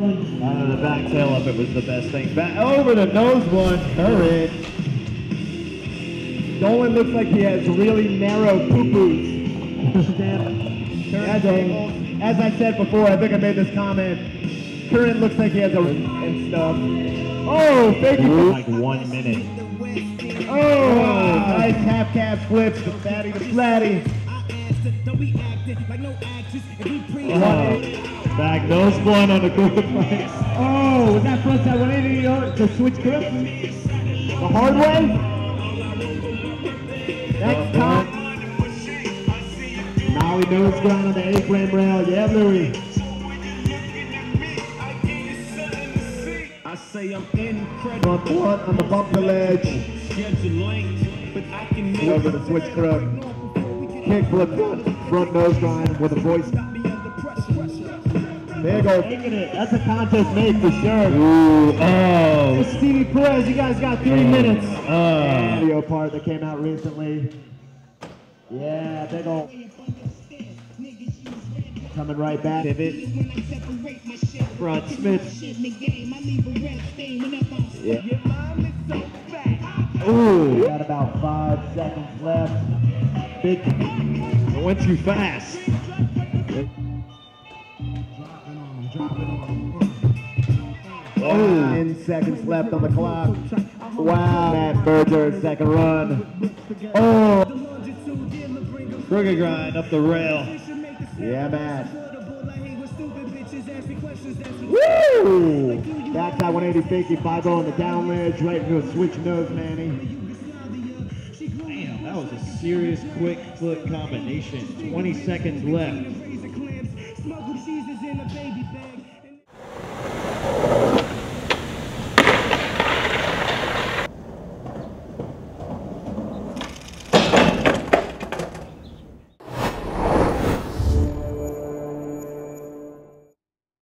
Out of the back tail up, it was the best thing. Back over the nose one, Curren. Dolan looks like he has really narrow poo-poos. As I said before, I think I made this comment. Curren looks like he has a and stuff. Oh, thank you. Like 1 minute. Oh, wow. Nice half cab flips, the fatty to flatty. Oh. Back nose one on the quarter price. Oh, was that plus that 180 to switch grip? The hard way? Next top. Maui nose gun on the 8 frame rail. Yeah, Louis. I say I'm incredible. Bump one on the bumper ledge. Over the switch grip. Kickflip one. Front nose gun with a voice. There goes. That's a contest made for sure. Ooh, oh. It's Stevie Perez, you guys got 3 minutes. Oh. Video part that came out recently. Yeah, big old. Coming right back. Pivot. Front Smith. Yeah. Ooh. Got about 5 seconds left. Big. I went too fast. Oh. 10 seconds left on the clock. Wow, Matt Berger, second run. Oh, crooked grind up the rail. Yeah, Matt. Woo! Backside 180 fakie, 5-0 on the down ledge, right into a switch nose, Manny. Damn, that was a serious quick foot combination. 20 seconds left.